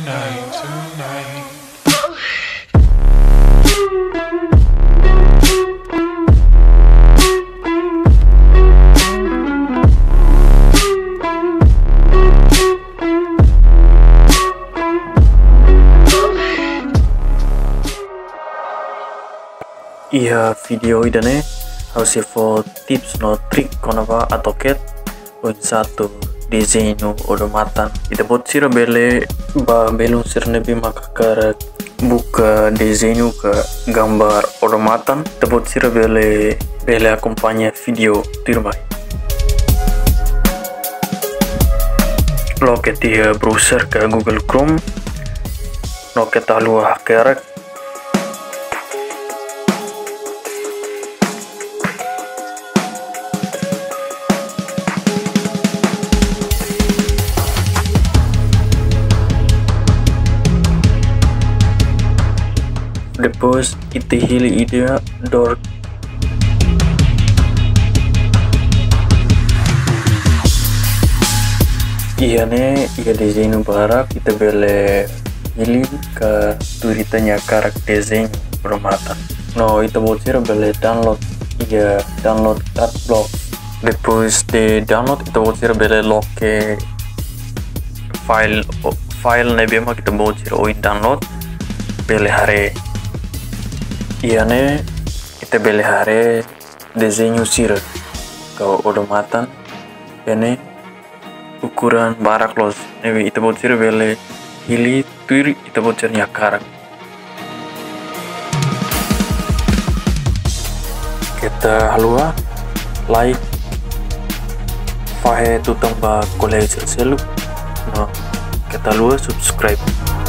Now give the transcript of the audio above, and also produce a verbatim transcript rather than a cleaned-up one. tonight, tonight. Iya, video idane hausifu tips no trick konapa AutoCAD un satu desainu automatan ida bot sira bele ba belung sirne bima kakara buka desainu ke gambar automatan ida bot sira bele bele akompanya video tirmai loket dia browser ke Google Chrome loket alua kerak. Depos ite hili idea door iya ne iya desain barak kita bele hili ke turitanya karak desain permatan no itu bocir bele download iya download adblock depos de download itu bocir bele loke file file nebema kita bocir oin download bele hare iya ne kita beli hari desain usir kau automatan ini ukuran barak los ini kita bocor beli hili tuir kita bocornya karak kita halua like fahe tutang ba kolej seluk no kita halua subscribe.